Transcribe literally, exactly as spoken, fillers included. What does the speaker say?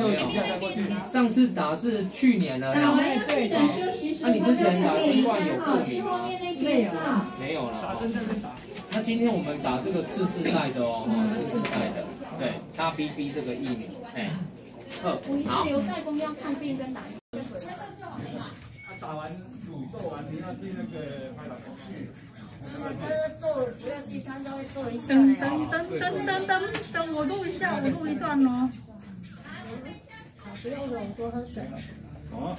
就有比赛再过去。上次打是去年了，对对。那你之前打新冠有过敏吗？没有，没有了。那今天我们打这个次世代的哦，次世代的，对 ，X B B 这个疫苗，哎，好。我留在公要看病跟打。打完乳做完，你要去那个拍打工去。 做不要去，他稍微做一下。等等等等等等等，我录一下，我录一段哦。不要了，我多喝水。哦。